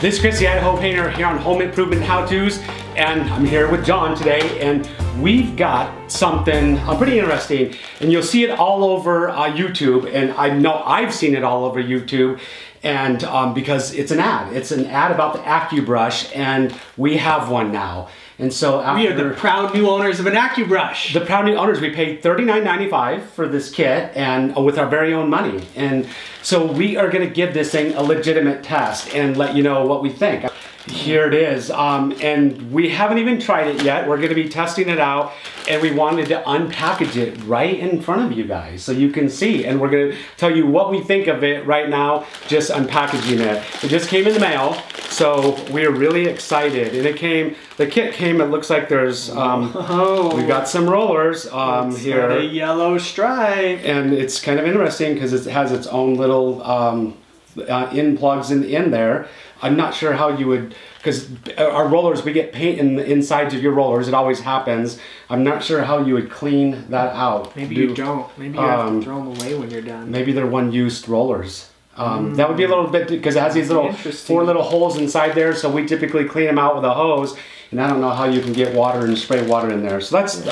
This is Chris, the Idaho Painter, here on Home Improvement How To's, and I'm here with John today, and we've got something pretty interesting, and you'll see it all over YouTube, and I know I've seen it all over YouTube, and because it's an ad. It's an ad about the AccuBrush, and we have one now. And so we are the proud new owners of an AccuBrush. The proud new owners. We paid $39.95 for this kit, and with our very own money. And so we are going to give this thing a legitimate test and let you know what we think. Here it is, and we haven't even tried it yet. We're going to be testing it out, and we wanted to unpackage it right in front of you guys so you can see. And we're going to tell you what we think of it right now, just unpackaging it. It just came in the mail, so we're really excited. And it came, the kit came, it looks like there's, we've got some rollers here. A yellow stripe. And it's kind of interesting because it has its own little in plugs in there. I'm not sure how you would, because our rollers, we get paint in the insides of your rollers. It always happens. I'm not sure how you would clean that out. Maybe you don't. Maybe you have to throw them away when you're done. Maybe they're one-used rollers. That would be a little bit, because it has these little four little holes inside there. So we typically clean them out with a hose. And I don't know how you can get water and spray water in there. So that's the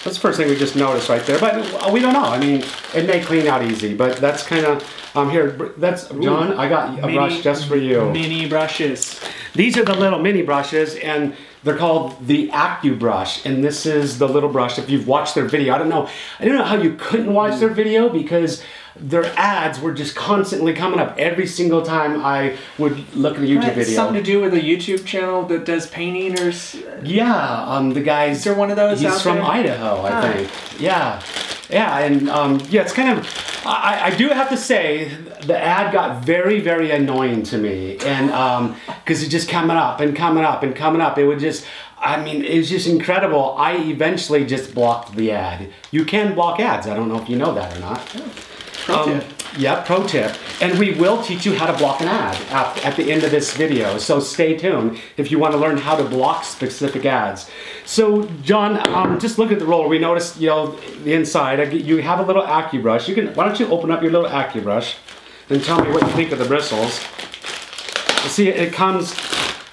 first thing we just noticed right there. But we don't know. I mean, it may clean out easy, but that's kind of here. That's John. I got a brush just for you. Mini brushes. These are the little mini brushes, and they're called the AccuBrush. And this is the little brush. If you've watched their video, I don't know how you couldn't watch their video, because their ads were just constantly coming up every single time I would look at a YouTube video. Something to do with a YouTube channel that does painting or... Yeah, the guys... Is there one of those out there? He's from Idaho, I think. Yeah. Yeah, and yeah, it's kind of... I do have to say, the ad got very, very annoying to me. And because it just coming up and coming up and coming up. It would just... I mean, it was just incredible. I eventually just blocked the ad. You can block ads. I don't know if you know that or not. Yeah. Pro tip. Yeah, pro tip. And we will teach you how to block an ad at the end of this video. So stay tuned if you want to learn how to block specific ads. So John, just look at the roller. We noticed, you know, the inside. You have a little AccuBrush. You can. Why don't you open up your little AccuBrush and tell me what you think of the bristles? You see, it comes.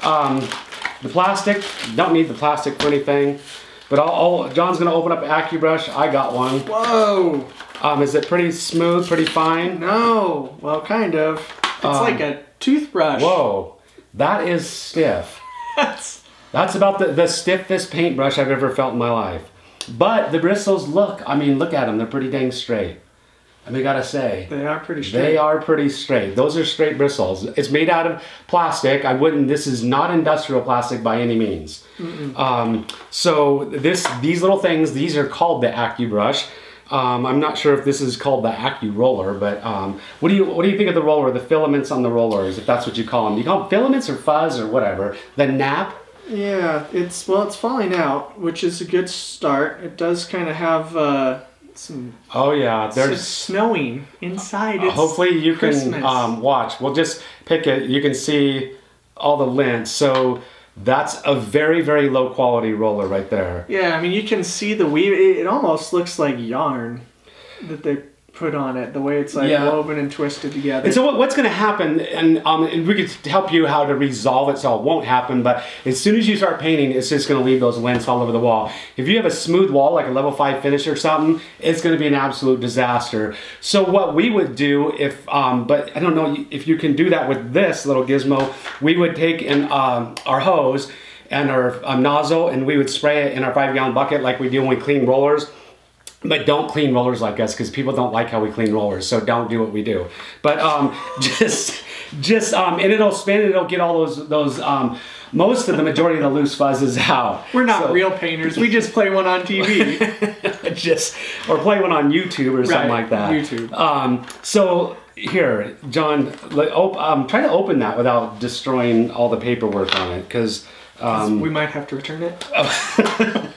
The plastic. Don't need the plastic for anything. But John's gonna open up AccuBrush. I got one. Whoa. Is it pretty smooth, pretty fine? No, well, kind of. It's like a toothbrush. Whoa, that is stiff. That's about the stiffest paintbrush I've ever felt in my life. But the bristles look, I mean, look at them. They're pretty dang straight. I mean, gotta say. They are pretty straight. They are pretty straight. Those are straight bristles. It's made out of plastic. This is not industrial plastic by any means. So these little things, these are called the AccuBrush. I'm not sure if this is called the AccuRoller, but what do you think of the roller, the filaments on the rollers, if that's what you call them? You call them filaments or fuzz or whatever? The nap? Yeah, it's falling out, which is a good start. It does kind of have some. Oh yeah, there's snowing inside. Hopefully you can watch. We'll just pick it. You can see all the lint. So. That's a very, very low quality roller right there. Yeah, I mean, you can see the weave. It almost looks like yarn that they put on it, the way it's like woven and twisted together. And so what's going to happen, and we could help you how to resolve it so it won't happen, but as soon as you start painting, it's just going to leave those lengths all over the wall. If you have a smooth wall, like a level 5 finish or something, it's going to be an absolute disaster. So what we would do, if, but I don't know if you can do that with this little gizmo, we would take our hose and our nozzle, and we would spray it in our 5-gallon bucket like we do when we clean rollers. But don't clean rollers like us, because people don't like how we clean rollers, so don't do what we do. But and it'll spin, and it'll get all those most of the majority of the loose fuzzes out. We're not real painters. We just play one on TV. Or play one on YouTube or something like that. YouTube. So here, John, try to open that without destroying all the paperwork on it, because we might have to return it.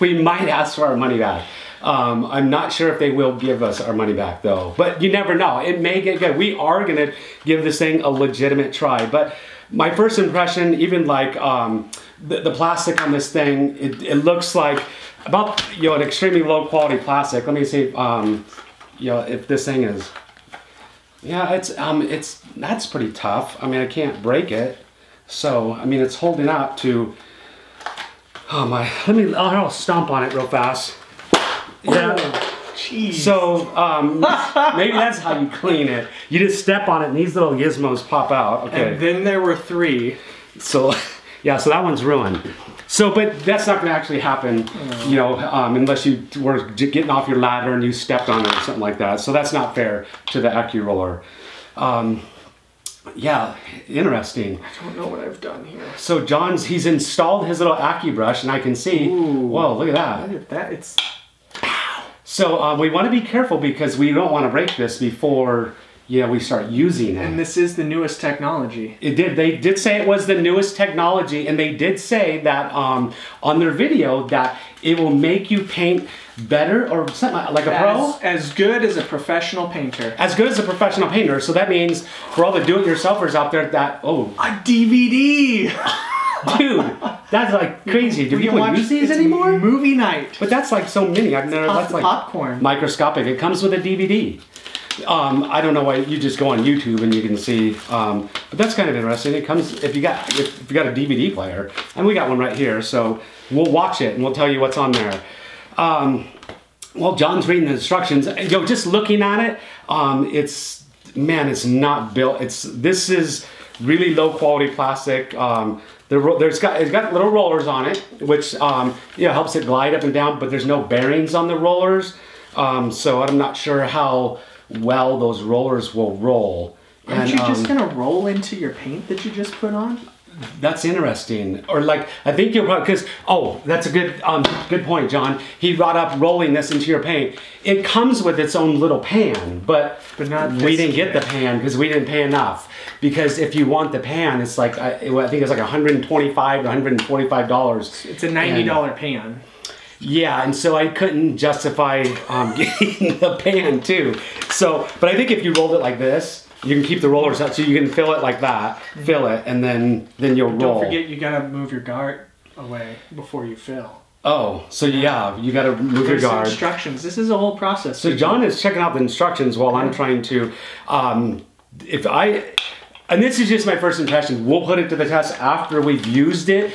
We might ask for our money back. I'm not sure if they will give us our money back though, but you never know. It may get good. We are going to give this thing a legitimate try, but my first impression, even like the plastic on this thing, it looks like about, you know, an extremely low quality plastic. Let me see, you know, if this thing is, yeah, it's that's pretty tough. I mean, I can't break it. So, I mean, it's holding up to, oh my, I'll stomp on it real fast. Yeah. Jeez. So, maybe that's how you clean it. You just step on it and these little gizmos pop out. Okay. And then there were three. So, yeah, so that one's ruined. So, but that's not gonna actually happen, you know, unless you were getting off your ladder and you stepped on it or something like that. So that's not fair to the AccuRoller. Yeah, interesting. I don't know what I've done here. So John's, he's installed his little AccuBrush and I can see, ooh, whoa, look at that. Look at that, it's... So we wanna be careful because we don't wanna break this before, you know, we start using it. And this is the newest technology. It did, they did say it was the newest technology, and they did say that on their video that it will make you paint better or something like a pro? As good as a professional painter. As good as a professional painter. So that means for all the do-it-yourselfers out there that, oh. A DVD! Dude, that's like crazy. Do people use these anymore? Movie night. But that's like so many. I've never, that's like popcorn. Microscopic. It comes with a DVD. I don't know why, you just go on YouTube and you can see, but that's kind of interesting. It comes, if you got a DVD player, and we got one right here, so we'll watch it and we'll tell you what's on there. Well, John's reading the instructions. Yo, just looking at it, it's, man, it's not built. It's, this is really low quality plastic. It's got little rollers on it, which, you know, helps it glide up and down, but there's no bearings on the rollers. So I'm not sure how well those rollers will roll. Aren't you just gonna roll into your paint that you just put on? That's interesting. Or like, I think you're probably, because, oh, that's a good good point, John. He brought up rolling this into your paint. It comes with its own little pan, but not we didn't get the pan because we didn't pay enough. Because if you want the pan, it's like, I think it's like $125 to $145. It's a $90 pan. Yeah, and so I couldn't justify getting the pan too. So, but I think if you rolled it like this, you can keep the rollers up so you can fill it like that, fill it, and then you'll roll. Don't forget, you gotta move your guard away before you fill. Oh, so yeah, you gotta move your guard. Instructions. This is a whole process. So John is checking out the instructions while I'm trying to, and this is just my first impression. We'll put it to the test after we've used it.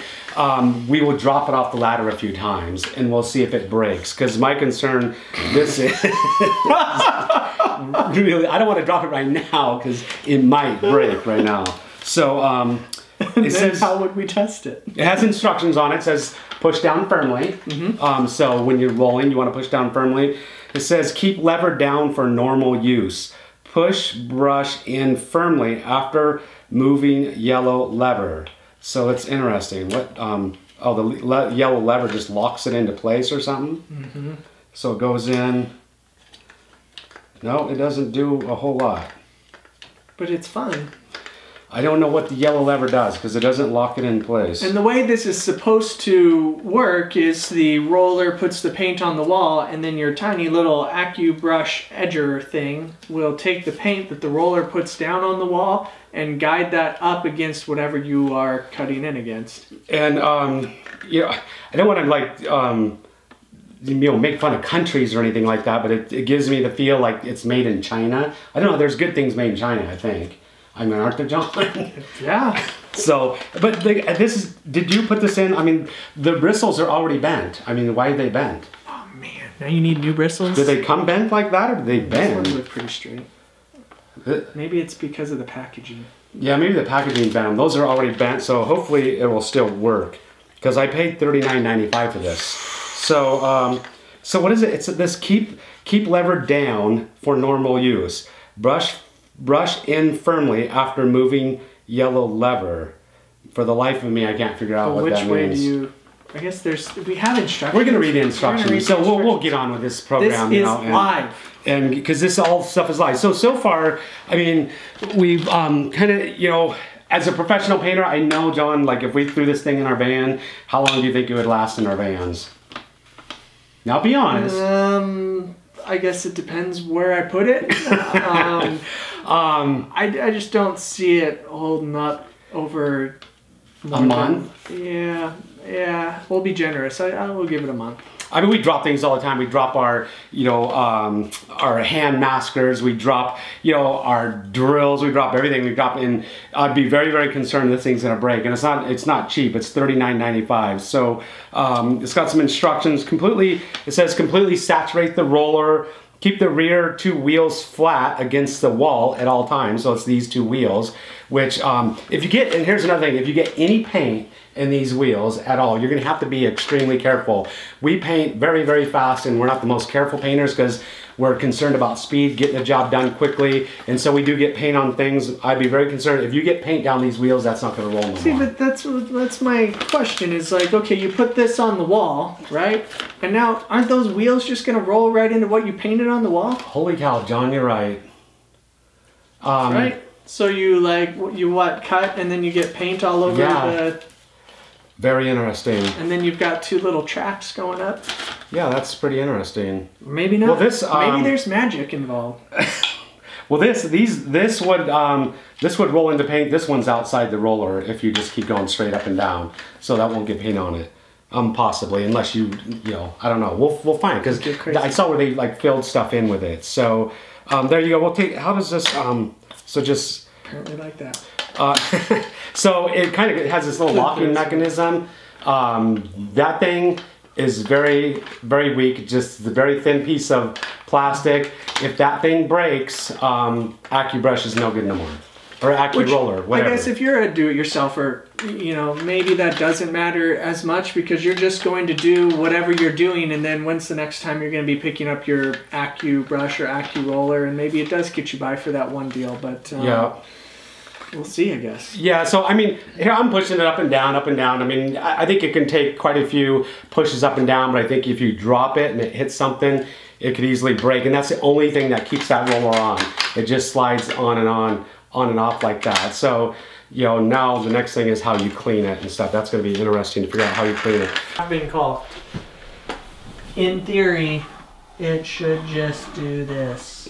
We will drop it off the ladder a few times and we'll see if it breaks. Because my concern, this is, really, I don't want to drop it right now because it might break right now. So it says, how would we test it? It has instructions on it. It says push down firmly. Mm-hmm. So when you're rolling, you want to push down firmly. It says keep lever down for normal use. Push brush in firmly after moving yellow lever. So it's interesting. What? Oh, the yellow lever just locks it into place or something. Mm-hmm. So it goes in. No, it doesn't do a whole lot. But it's fun. I don't know what the yellow lever does because it doesn't lock it in place. And the way this is supposed to work is the roller puts the paint on the wall and then your tiny little AccuBrush edger thing will take the paint that the roller puts down on the wall and guide that up against whatever you are cutting in against. And, yeah, I don't want to like, you know, make fun of countries or anything like that, but it gives me the feel like it's made in China. I don't know, there's good things made in China, I think. I mean, aren't there, John? Yeah. So, but this is, did you put this in? I mean, the bristles are already bent. I mean, why are they bent? Oh, man. Now you need new bristles? Did they come bent like that, or did they bend? This one looked pretty straight. Maybe it's because of the packaging. Yeah, maybe the packaging bent. Those are already bent, so hopefully it will still work. Because I paid $39.95 for this. So, so what is it? It's this keep lever down for normal use. Brush in firmly after moving yellow lever. For the life of me, I can't figure out what that means. Which way do you... I guess there's... We have instructions. We're going to read the instructions. So we'll get on with this program now. This is live. And because this all stuff is live. So far, I mean, we've kind of, you know... As a professional painter, I know, John, like if we threw this thing in our van, how long do you think it would last in our vans? Now be honest. I guess it depends where I put it. I just don't see it holding up over a month. Yeah, we'll be generous. I will give it a month. I mean, we drop things all the time. We drop our, our hand maskers. We drop, our drills. We drop everything. We drop in. I'd be very, very concerned this thing's gonna break. And it's not cheap. It's $39.95. So it's got some instructions. It says completely saturate the roller. Keep the rear two wheels flat against the wall at all times. So it's these two wheels, which if you get, and here's another thing, if you get any paint in these wheels at all, you're gonna have to be extremely careful. We paint very, very fast, and we're not the most careful painters because we're concerned about speed, getting the job done quickly, and so we do get paint on things. I'd be very concerned if you get paint down these wheels, that's not gonna roll no more. See, but that's my question is like, okay, you put this on the wall, right? And now, aren't those wheels just gonna roll right into what you painted on the wall? Holy cow, John, you're right. Right? So you like, cut, and then you get paint all over the... Very interesting. And then you've got two little tracks going up. Yeah, that's pretty interesting. Maybe not. Well, this, maybe there's magic involved. Well, this would roll into paint. This one's outside the roller if you just keep going straight up and down, so that won't get paint on it. Possibly, unless you, I don't know. We'll find, because I saw where they like filled stuff in with it. So there you go. We'll take. How does this? So just apparently like that. So it kind of has this little locking mechanism. That thing is very, very weak. Just a very thin piece of plastic. If that thing breaks, AccuBrush is no good no more. Or AccuRoller, whatever. I guess if you're a do-it-yourselfer, maybe that doesn't matter as much because you're just going to do whatever you're doing, and then when's the next time you're going to be picking up your AccuBrush or AccuRoller, and maybe it does get you by for that one deal, but... yeah. We'll see, I guess. Yeah, so I mean, here I'm pushing it up and down, up and down. I mean, I think it can take quite a few pushes up and down, but I think if you drop it and it hits something, it could easily break. And that's the only thing that keeps that roller on. It just slides on and off like that. So, now the next thing is how you clean it and stuff. That's gonna be interesting to figure out how you clean it. I've been called. In theory, it should just do this.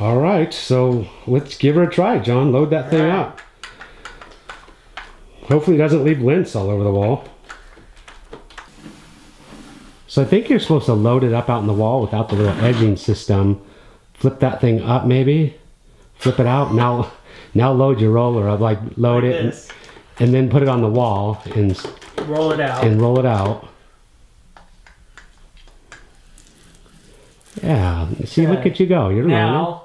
All right, so let's give her a try, John. Load that thing up. Hopefully it doesn't leave lint all over the wall. So I think you're supposed to load it up out in the wall without the little edging system. Flip that thing up maybe. Flip it out. Now load your roller up. Like load it and then put it on the wall and roll it out. Yeah. See, look at you go. You're running.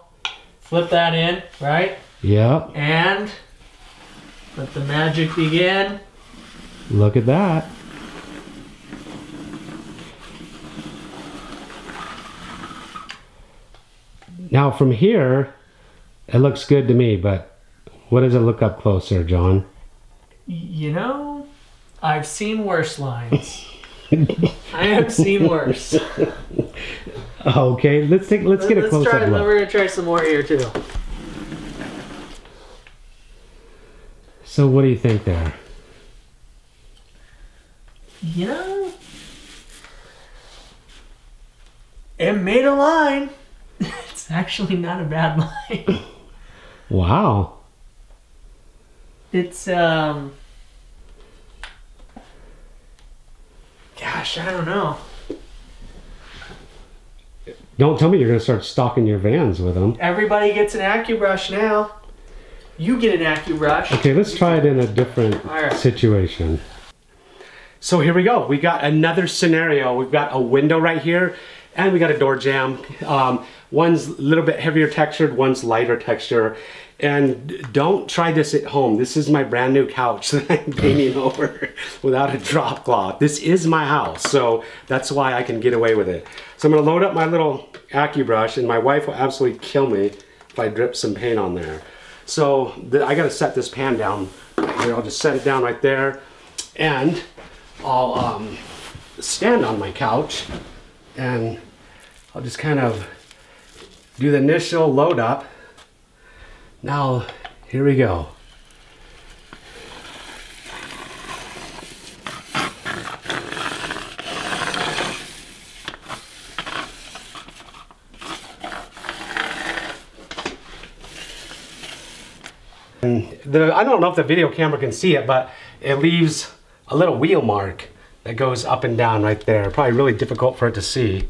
Flip that in, right? Yep. And let the magic begin. Look at that. Now from here, it looks good to me, but what does it look up closer, John? I've seen worse lines. I have seen worse. Okay, let's get a close-up look. We're gonna try some more here too. So what do you think there? It made a line. It's actually not a bad line. Wow. It's gosh, I don't know. Don't tell me you're going to start stocking your vans with them. Everybody gets an AccuBrush now. You get an AccuBrush. Okay, let's try it in a different situation. So here we go. We got another scenario. We've got a window right here, and we got a door jamb. One's a little bit heavier textured, one's lighter texture. And don't try this at home. This is my brand new couch that I'm painting over without a drop cloth. This is my house, so that's why I can get away with it. So I'm gonna load up my little AccuBrush, and my wife will absolutely kill me if I drip some paint on there. So I gotta set this pan down right here. I'll just set it down right there, and I'll stand on my couch, and I'll just kind of do the initial load up. Now, here we go. And I don't know if the video camera can see it, but it leaves a little wheel mark. that goes up and down right there. Probably really difficult for it to see.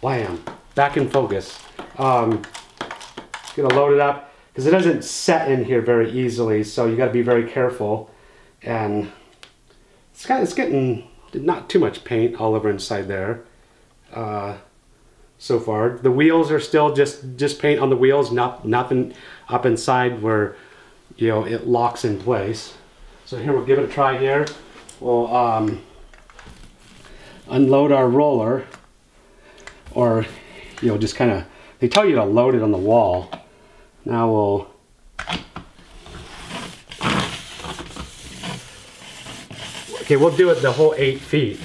Blam, back in focus. Gonna load it up because it doesn't set in here very easily, so you got to be very careful. And it's getting not too much paint all over inside there so far. The wheels are still just paint on the wheels, nothing up inside where, you know, it locks in place. So here, we'll give it a try here. We'll unload our roller, or, you know, just kind of, they tell you to load it on the wall. Now we'll we'll do it the whole 8 feet,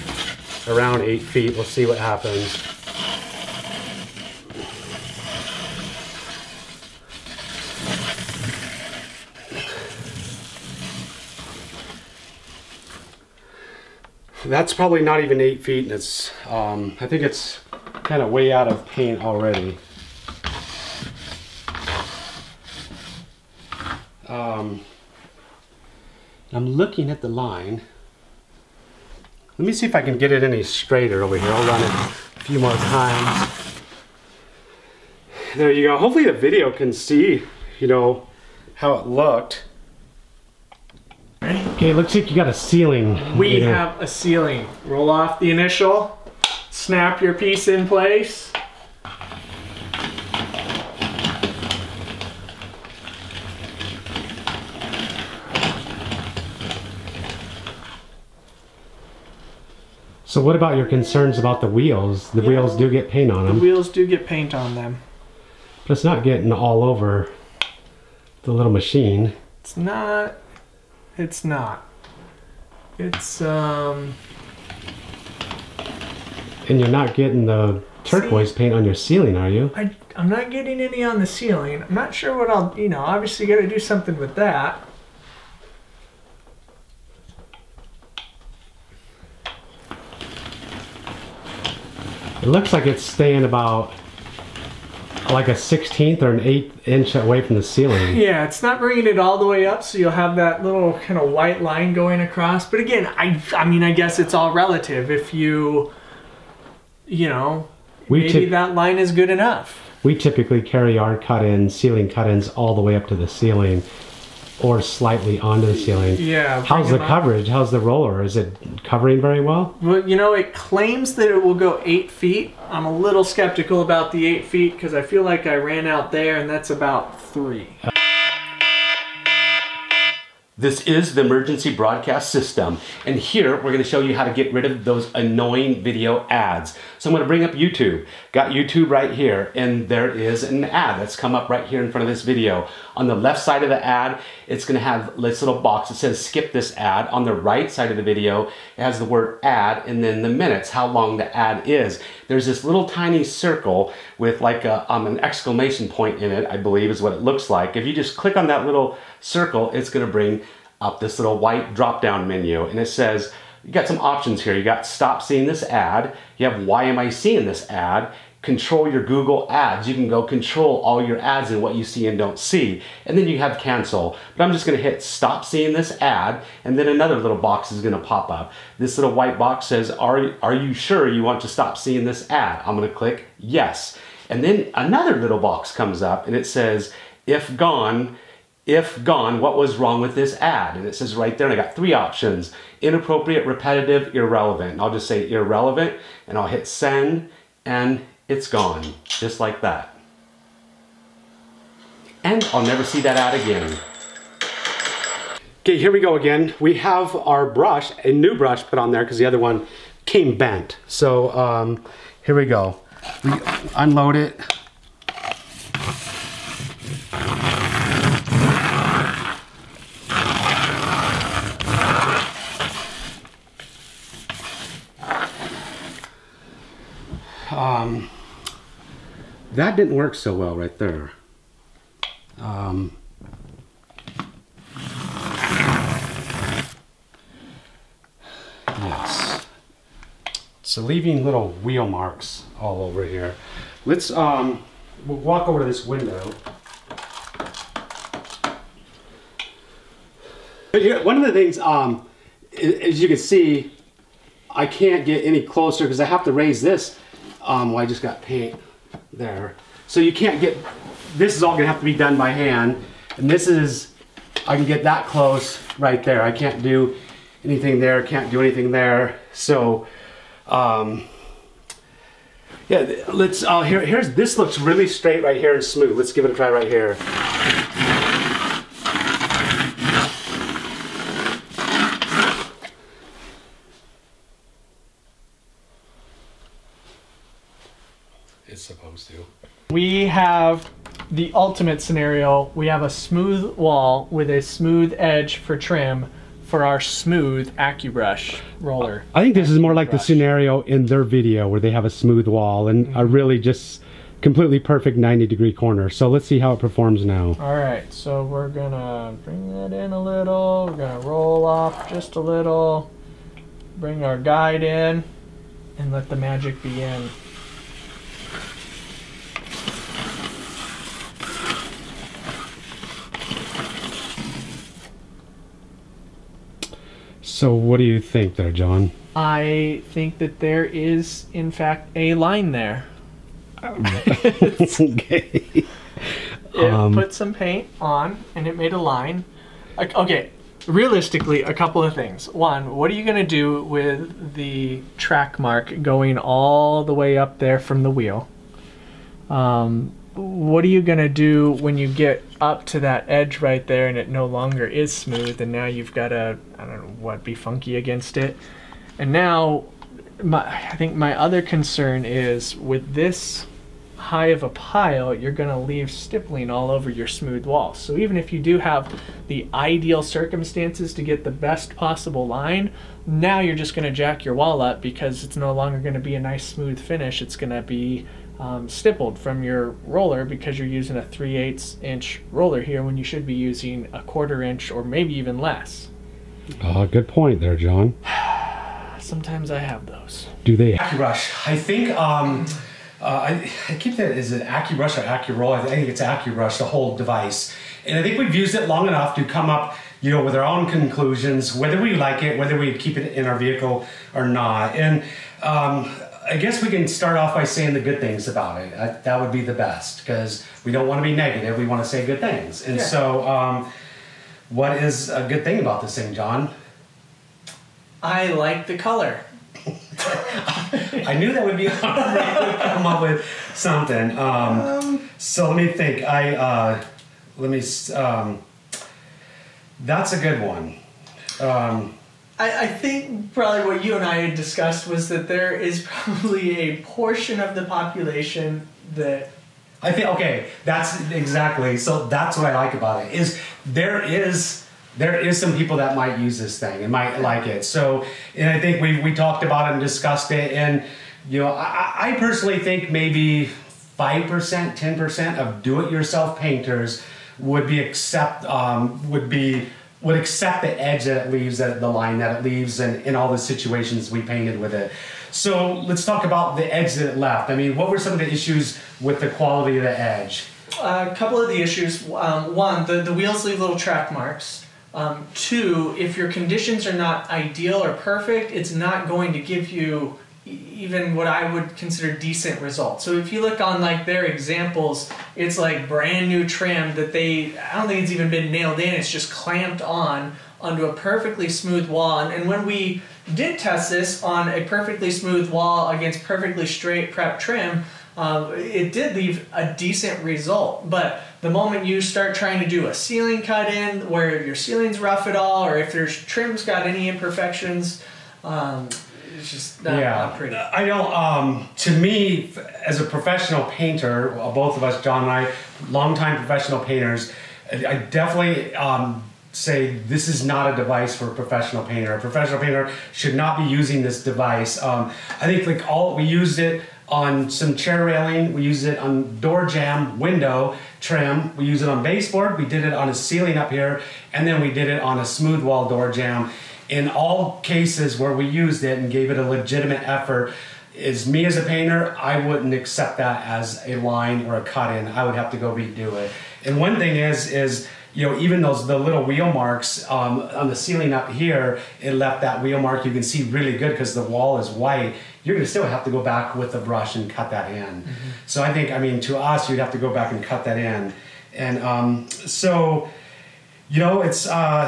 around 8 feet. We'll see what happens. That's probably not even 8 feet, and it's, I think it's kind of way out of paint already. I'm looking at the line. Let me see if I can get it any straighter over here. I'll run it a few more times. There you go. Hopefully the video can see, you know, how it looked. Okay, looks like you got a ceiling. We have a ceiling. Roll off the initial, snap your piece in place. So what about your concerns about the wheels? The wheels do get paint on them. The wheels do get paint on them. But it's not getting all over the little machine. It's not. It's not. It's, And you're not getting the turquoise paint on your ceiling, are you? I'm not getting any on the ceiling. I'm not sure what I'll, you know, obviously got to do something with that. It looks like it's staying about like a 16th or an 1/8 inch away from the ceiling. Yeah, it's not bringing it all the way up, so you'll have that little kind of white line going across. But again, I mean, I guess it's all relative. If you, you know, maybe that line is good enough. We typically carry our cut-ins, ceiling cut-ins, all the way up to the ceiling, or slightly onto the ceiling. Yeah. How's the coverage? How's the roller? Is it covering very well? Well, you know, it claims that it will go 8 feet. I'm a little skeptical about the 8 feet because I feel like I ran out there and that's about 3. This is the emergency broadcast system. And here we're gonna show you how to get rid of those annoying video ads. So I'm gonna bring up YouTube. Got YouTube right here, and there is an ad that's come up right here in front of this video. On the left side of the ad, it's gonna have this little box that says skip this ad. On the right side of the video, it has the word ad and then the minutes, how long the ad is. There's this little tiny circle with like a, an exclamation point in it, I believe is what it looks like. If you just click on that little circle, it's gonna bring up this little white drop-down menu, and it says, you got some options here. You got stop seeing this ad, you have why am I seeing this ad, control your Google ads. You can go control all your ads and what you see and don't see. And then you have cancel. But I'm just gonna hit stop seeing this ad, and then another little box is gonna pop up. This little white box says, are you sure you want to stop seeing this ad? I'm gonna click yes. And then another little box comes up and it says, if gone, what was wrong with this ad? And it says right there, and I got 3 options: inappropriate, repetitive, irrelevant. And I'll just say irrelevant, and I'll hit send, and it's gone, just like that. And I'll never see that ad again. Okay, here we go again. We have our brush, a new brush put on there because the other one came bent. So here we go. We unload it. That didn't work so well right there. Yes. So leaving little wheel marks all over here. Let's we'll walk over to this window. One of the things as you can see, I can't get any closer because I have to raise this. Well, I just got paint there. So you can't get, this is all gonna have to be done by hand. And this is, I can get that close right there. I can't do anything there, can't do anything there. So, yeah, let's, here's, this looks really straight right here and smooth. Let's give it a try right here. It's supposed to. We have the ultimate scenario. We have a smooth wall with a smooth edge for trim for our smooth AccuBrush roller. I think this is more like the scenario in their video where they have a smooth wall and a really just completely perfect 90-degree corner. So let's see how it performs now. All right, so we're gonna bring that in a little. We're gonna roll off just a little. Bring our guide in and let the magic begin. So what do you think there, John? I think that there is, in fact, a line there. Okay. It put some paint on, and it made a line. Okay, realistically, a couple of things. One, what are you going to do with the track mark going all the way up there from the wheel? What are you going to do when you get up to that edge right there and it no longer is smooth and now you've got to, I don't know what, be funky against it? And now I think my other concern is with this high of a pile, you're going to leave stippling all over your smooth wall. So even if you do have the ideal circumstances to get the best possible line, now you're just going to jack your wall up because it's no longer going to be a nice smooth finish. It's going to be stippled from your roller because you're using a 3/8" inch roller here when you should be using a 1/4" inch or maybe even less. Good point there, John. Sometimes I have those. Do they? AccuBrush. I think, I keep that, is it AccuBrush or AccuRoller? I think it's AccuBrush, the whole device. And I think we've used it long enough to come up, you know, with our own conclusions, whether we like it, whether we keep it in our vehicle or not. And, I guess we can start off by saying the good things about it. That would be the best because we don't want to be negative. We want to say good things. And so what is a good thing about this thing, John? I like the color. I knew that would be hard to come up with something. So let me think. That's a good one. I think probably what you and I had discussed was that there is probably a portion of the population that I think, okay, that's exactly, so that's what I like about it, is there is some people that might use this thing and might like it. So, and I think we talked about it and discussed it, and you know, I personally think maybe 5%, 10% of do-it-yourself painters would accept the edge that it leaves, the line that it leaves, and in all the situations we painted with it. So let's talk about the edge that it left. I mean, what were some of the issues with the quality of the edge? A couple of the issues. One, the wheels leave little track marks. Two, if your conditions are not ideal or perfect, it's not going to give you even what I would consider decent results. So if you look on like their examples, it's like brand new trim that they, I don't think it's even been nailed in, it's just clamped on onto a perfectly smooth wall. And when we did test this on a perfectly smooth wall against perfectly straight prep trim, it did leave a decent result. But the moment you start trying to do a ceiling cut in where your ceiling's rough at all, or if there's trim's got any imperfections, it's just not pretty. I know, to me, as a professional painter, both of us, John and I, longtime professional painters, I definitely say this is not a device for a professional painter. A professional painter should not be using this device. I think like we used it on some chair railing, we used it on door jamb, window trim, we used it on baseboard, we did it on a ceiling up here, and then we did it on a smooth wall door jamb. In all cases where we used it and gave it a legitimate effort, is me as a painter, I wouldn't accept that as a line or a cut-in. I would have to go redo it. And one thing is you know, even the little wheel marks on the ceiling up here, it left that wheel mark. You can see really good because the wall is white. You're going to still have to go back with the brush and cut that in. Mm-hmm. So I think, I mean, to us, you'd have to go back and cut that in. And so, you know, it's, we'll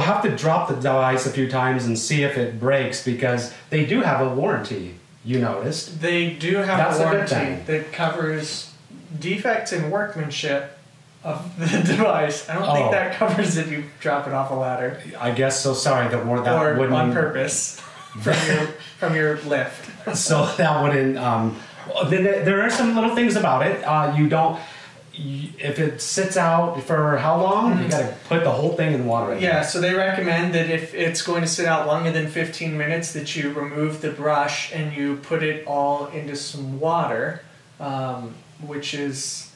have to drop the dice a few times and see if it breaks, because they do have a warranty, you noticed. They do have a warranty that covers defects in workmanship of the device. I don't think that covers if you drop it off a ladder. I guess so. Sorry, the word that or wouldn't on purpose from your lift. So that wouldn't. There are some little things about it. You don't. If it sits out for how long, you got to put the whole thing in water. Yeah, so they recommend that if it's going to sit out longer than 15 minutes, that you remove the brush and you put it all into some water, which is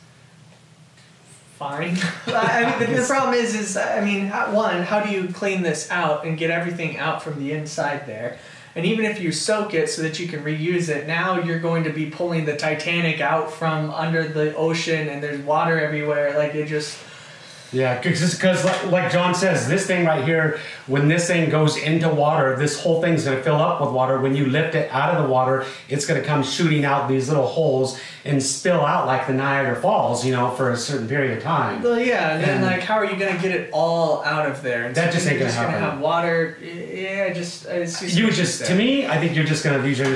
fine. I mean, the problem is I mean, one, how do you clean this out and get everything out from the inside there? And even if you soak it so that you can reuse it, now you're going to be pulling the Titanic out from under the ocean, and there's water everywhere. Like, it just... Yeah, because like John says, this thing right here, when this thing goes into water, this whole thing's going to fill up with water. When you lift it out of the water, it's going to come shooting out these little holes and spill out like the Niagara Falls, you know, for a certain period of time. Well, yeah, and then, like, how are you going to get it all out of there? And that just ain't going to happen. You're just going to have water. Yeah, just... You just, to me, I think you're just going to use your...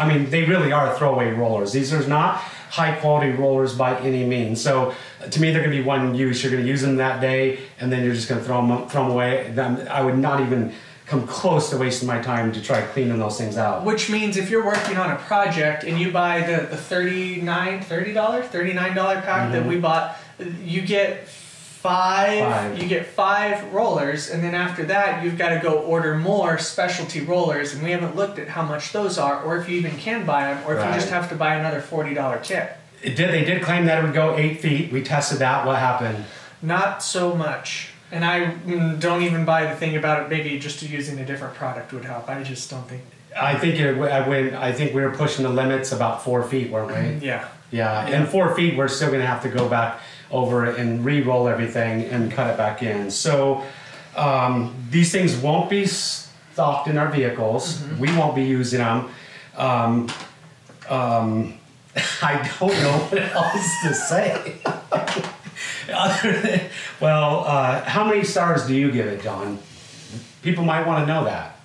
I mean, they really are throwaway rollers. These are not high-quality rollers by any means. So, to me, they're going to be one use. You're going to use them that day, and then you're just going to throw them away. I would not even come close to wasting my time to try cleaning those things out. Which means if you're working on a project and you buy the $39 pack that we bought, you get five rollers, and then after that you've got to go order more specialty rollers, and we haven't looked at how much those are, or if you even can buy them, or if you just have to buy another $40 kit. They did claim that it would go 8 feet. We tested that. What happened? Not so much. And I don't even buy the thing about it. Maybe just using a different product would help. I just don't think. I think we were pushing the limits about 4 feet, weren't we? Yeah. Yeah, and 4 feet, we're still going to have to go back over and re-roll everything and cut it back in. So these things won't be stocked in our vehicles. We won't be using them. I don't know what else to say. Well, how many stars do you give it, John? People might want to know that.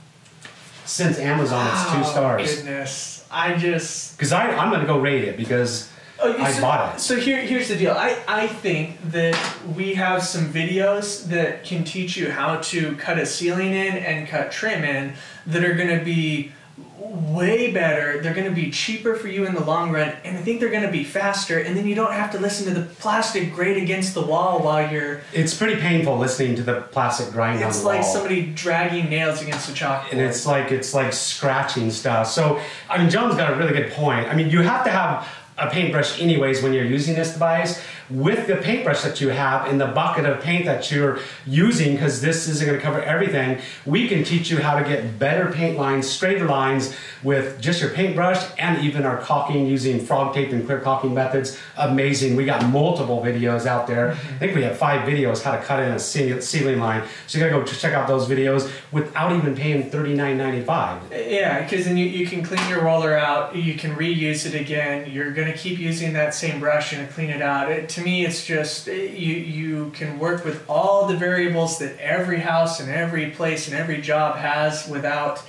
Since Amazon, it's 2 stars. Goodness, I just... Because I'm going to go rate it because... I bought it. So here's the deal. I think that we have some videos that can teach you how to cut a ceiling in and cut trim in that are going to be way better. They're going to be cheaper for you in the long run, and I think they're going to be faster, and then you don't have to listen to the plastic grate against the wall while you're... It's pretty painful listening to the plastic grind on the wall. It's like somebody dragging nails against the chalkboard. And it's like scratching stuff. So, I mean, John's got a really good point. I mean, you have to have a paintbrush anyways when you're using this device. With the paintbrush that you have and the bucket of paint that you're using, because this isn't going to cover everything, we can teach you how to get better paint lines, straighter lines with just your paintbrush, and even our caulking using frog tape and clear caulking methods. Amazing. We got multiple videos out there. I think we have 5 videos how to cut in a ceiling line. So you got to go check out those videos without even paying $39.95. Yeah, because then you can clean your roller out. You can reuse it again. You're going to keep using that same brush and clean it out. To me, it's just you can work with all the variables that every house and every place and every job has without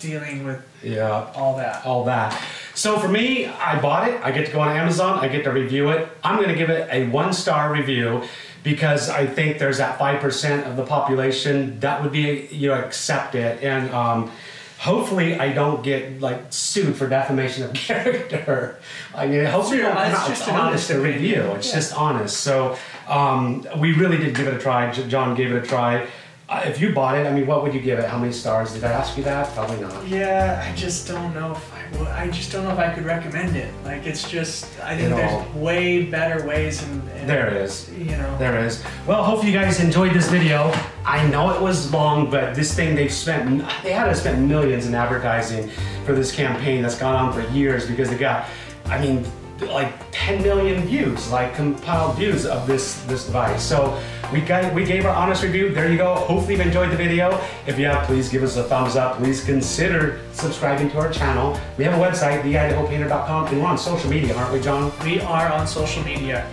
dealing with all that. So for me, I bought it. I get to go on Amazon. I get to review it. I'm going to give it a 1-star review, because I think there's that 5% of the population that would be, you know, accept it. And hopefully I don't get, like, sued for defamation of character. I mean, hopefully it's just an honest review. It's just honest. So we really did give it a try. John gave it a try. If you bought it, I mean, what would you give it? How many stars? Did I ask you that? Probably not. Yeah, I just don't know if I would. I just don't know if I could recommend it. Like, it's just, I think there's way better ways. And there is. You know. There is. Well, hopefully you guys enjoyed this video. I know it was long, but this thing they had to spend millions in advertising for this campaign that's gone on for years, because they got, I mean, like 10 million views, like compiled views of this device. So we gave our honest review. There you go. Hopefully you've enjoyed the video. If you have, please give us a thumbs up. Please consider subscribing to our channel. We have a website, theidahopainter.com, and we're on social media, aren't we, John? We are on social media.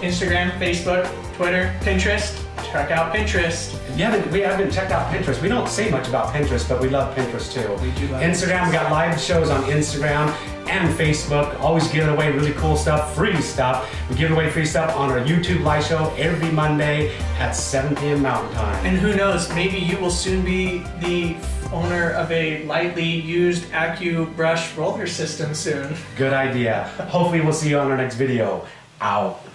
Instagram, Facebook, Twitter, Pinterest. Check out Pinterest. Yeah, we haven't checked out Pinterest. We don't say much about Pinterest, but we love Pinterest too. We do love Instagram. We got live shows on Instagram and Facebook. Always giving away really cool stuff, free stuff. We give away free stuff on our YouTube live show every Monday at 7 p.m. Mountain Time. And who knows, maybe you will soon be the owner of a lightly used AccuBrush roller system soon. Good idea. Hopefully we'll see you on our next video. Out.